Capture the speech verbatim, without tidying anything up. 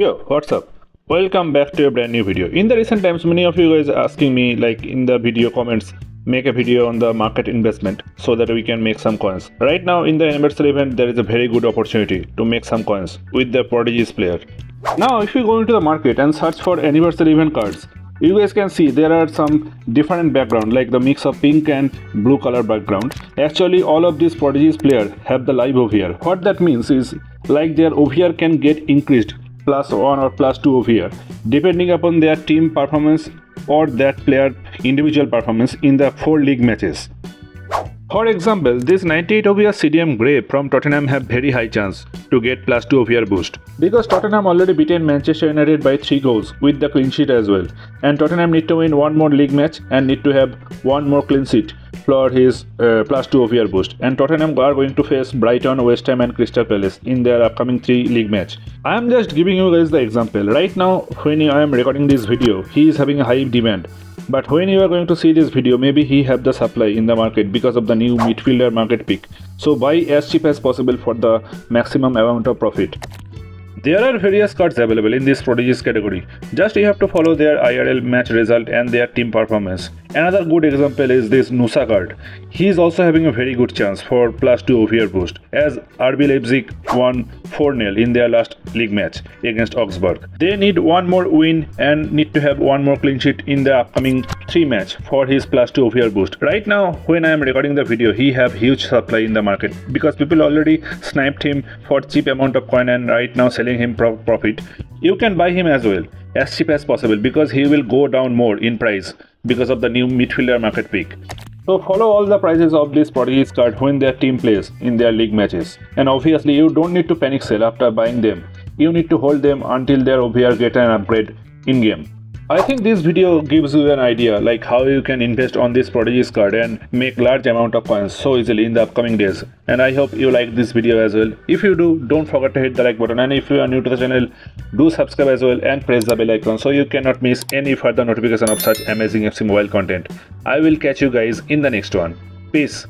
Yo, what's up? Welcome back to a brand new video. In the recent times, many of you guys are asking me, like in the video comments, make a video on the market investment so that we can make some coins. Right now in the Emirates event, there is a very good opportunity to make some coins with the prodigious player. Now if you go into the market and search for anniversary event cards, you guys can see there are some different background, like the mix of pink and blue color background. Actually all of these prodigious players have the live O V R. What that means is, like, their O V R can get increased plus one or plus two O V R depending upon their team performance or that player individual performance in the four league matches. For example, this ninety-eight O V R C D M Gray from Tottenham have very high chance to get plus two O V R boost, because Tottenham already beaten Manchester United by three goals with the clean sheet as well, and Tottenham need to win one more league match and need to have one more clean sheet for his uh, plus two O V R boost. And Tottenham are going to face Brighton, West Ham and Crystal Palace in their upcoming three league match. I am just giving you guys the example. Right now when I am recording this video, he is having a high demand, but when you are going to see this video, maybe he have the supply in the market because of the new midfielder market pick. So buy as cheap as possible for the maximum amount of profit. There are various cards available in this prodigies category. Just you have to follow their I R L match result and their team performance. Another good example is this Nusagard. He is also having a very good chance for plus two O V R boost, as R B Leipzig won four nil in their last league match against Augsburg. They need one more win and need to have one more clean sheet in the upcoming three match for his plus two O V R boost. Right now when I am recording the video, he have huge supply in the market because people already sniped him for cheap amount of coin and right now selling him pro profit. You can buy him as well as cheap as possible because he will go down more in price because of the new midfielder market pick. So follow all the prices of this prodigies card when their team plays in their league matches, and obviously you don't need to panic sell after buying them. You need to hold them until their O V R get an upgrade in game. I think this video gives you an idea like how you can invest on this prodigies card and make large amount of coins so easily in the upcoming days. And I hope you like this video as well. If you do, don't forget to hit the like button, and if you are new to the channel, do subscribe as well and press the bell icon so you cannot miss any further notification of such amazing F C mobile content. I will catch you guys in the next one. Peace.